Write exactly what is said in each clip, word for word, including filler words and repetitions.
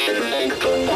We can make the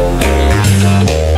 world stop.